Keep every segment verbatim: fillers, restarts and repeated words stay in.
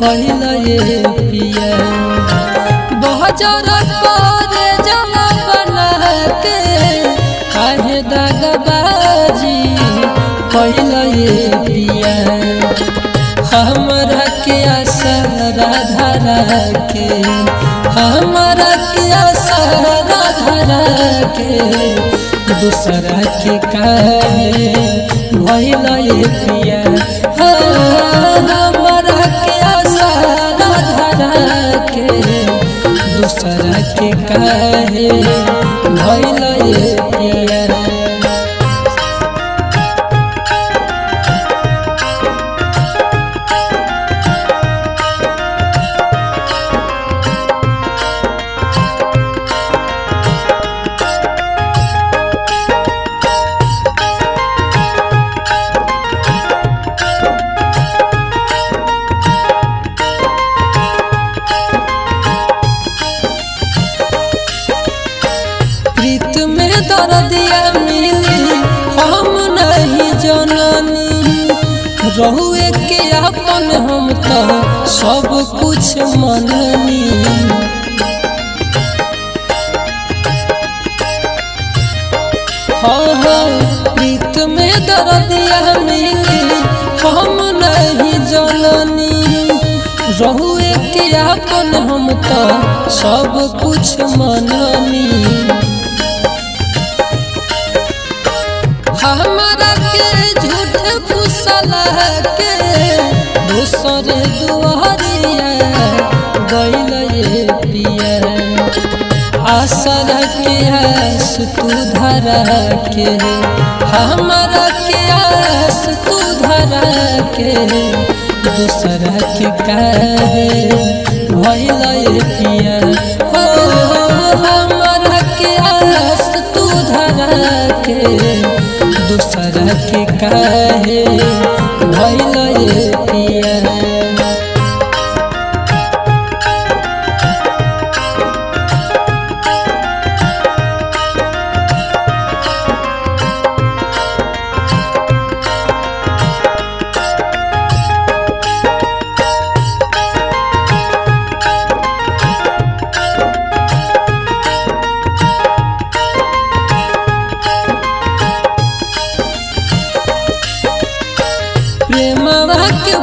कहला ये पिया बहजरा करे जमा बना के काहे दगबाजी कहला ये पिया हमरा के आशा राधा राखे हमरा के आशा राधा राखे दोसरा के काहे भइला ये पिया दोसरा के काहे भइला ये पिया रहुए के अपन हम तो सब कुछ मननी हाँ हाँ प्रीत में दर्द मिली हम नहीं जननी रहुए के अपन हम तो सब कुछ मननी हमारा के झूठ फुसला के दूसरे दुआरिया गइला ये पिया आशा के आस तू धरा के हमारा के आस तू धरा के दूसरा के काहे भइला ये पिया हो हमारा के आस तू धरा के दोसरा के काहे भइला ये पिया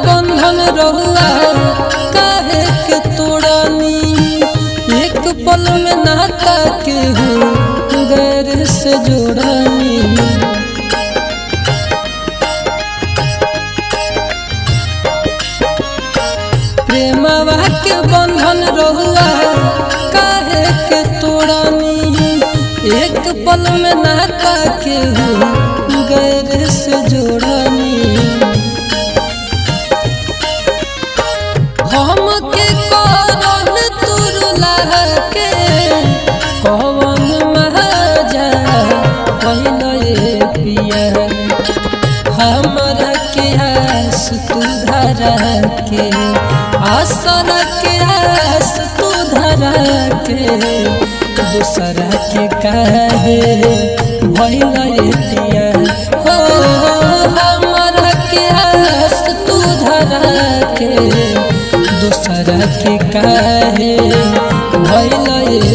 बंधन रहुआ काहे के तोड़नी एक पल में नाता के गैर से जोड़नी प्रेमवा के बंधन रहुआ काहे के तोड़नी एक पल में नाता के गैर से जोड़नी हम के कौन तुरला के कौन महाजा कहला ये पिया हमरा के आस तू धरा के आसरा के आस तू धरा के दोसरा के काहे भइला ये पिया हो हमरा के आस तू धरा के दोसरा के काहे भइला ये।